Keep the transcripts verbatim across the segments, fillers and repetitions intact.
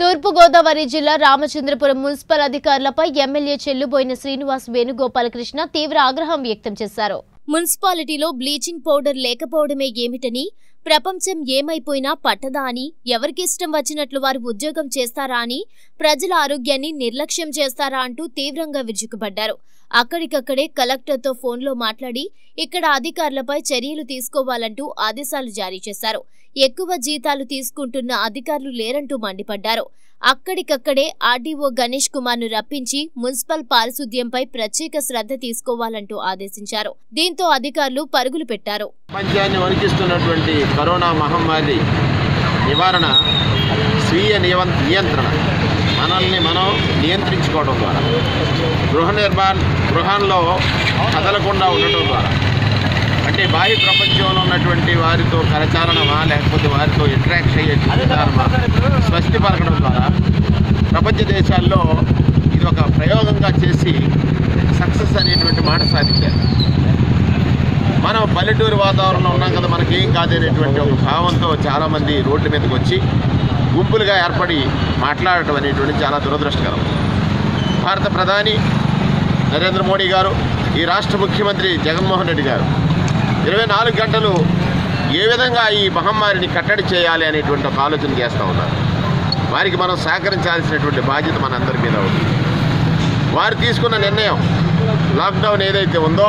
Turpu Godavari Jilla Ramachandrapuram Munspal Palsudyem Pai Prachikas Radhitisko Valantu Adesin Charo MLA Chelluboina Srinivas Venugopalakrishna తీవ్ర ఆగ్రహం వ్యక్తం చేశారు. మున్సిపాలిటీలో బ్లీచింగ్ పౌడర్ లేకపోవడమే ఏమిటని, ప్రపంచం ఏమైపోయినా పట్టదాని, ఎవరికిష్టం వచ్చినట్లు వారు ఉద్యోగం చేస్తారా అని, ప్రజల ఆరోగ్యాన్ని నిర్లక్ష్యం చేస్తారా అంటూ తీవ్రంగా విరుచుకుపడ్డారు. అక్కడికక్కడే కలెక్టర్తో ఫోన్లో మాట్లాడి ఇక్కడ అధికారులపై చర్యలు తీసుకోవాలంటూ ఆదేశాలు జారీ చేశారు. ఎక్కువ జీతాలు తీసుకుంటున్న అధికారులు లేరంటూ మండిపడ్డారు. అక్కడికక్కడే ఆడి వోగణేష్ కుమాను రప్పించి మున్స్పల్ పారిశుద్ధ్యం పై ప్రత్యేక శ్రద్ధ తీసుకోవాలంటూ ఆదేశించారు. దీంతో అధికారులు పరుగులు పెట్టారు. ప్రపంచాన్ని వణికిస్తున్నటువంటి కరోనా మహమ్మారి నివారణ, స్వీయ నియంత్రణ, మనల్ని మనం నియంత్రించుకోవడం ద్వారా, గృహ నిర్మాణ గృహంలో కదలకుండా ఉండటం ద్వారా, అంటే బాహ్య ప్రపంచంలో ఉన్నటువంటి వారితో కరచాలనమా లేకపోతే వారితో ఇంటరాక్ట్ అయ్యే విధానమా స్పష్టిపరచడం ద్వారా ప్రపంచ దేశాల్లో ఇది ఒక ప్రయోగంగా చేసి సక్సెస్ అనేటువంటి మాట సాధించారు. మనం పల్లెటూరు వాతావరణంలో ఉన్నాం కదా, మనకేం కాదనేటువంటి ఒక భావంతో చాలామంది రోడ్ల మీదకి వచ్చి గుంపులుగా ఏర్పడి మాట్లాడటం అనేటువంటి చాలా దురదృష్టకరం. భారత ప్రధాని నరేంద్ర మోడీ గారు, ఈ రాష్ట్ర ముఖ్యమంత్రి జగన్మోహన్ రెడ్డి గారు ఇరవై నాలుగు గంటలు ఏ విధంగా ఈ మహమ్మారిని కట్టడి చేయాలి అనేటువంటి ఒక ఆలోచన చేస్తూ ఉన్నారు. వారికి మనం సహకరించాల్సినటువంటి బాధ్యత మనందరి మీద ఉంది. వారు తీసుకున్న నిర్ణయం లాక్డౌన్ ఏదైతే ఉందో,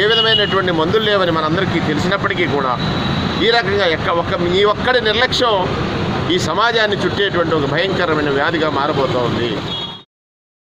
ఏ విధమైనటువంటి మందులు లేవని మనందరికీ తెలిసినప్పటికీ కూడా ఈ రకంగా ఎక్క ఒక్క మీ ఒక్కడి నిర్లక్ష్యం ఈ సమాజాన్ని చుట్టేటువంటి ఒక భయంకరమైన వ్యాధిగా మారబోతూ ఉంది.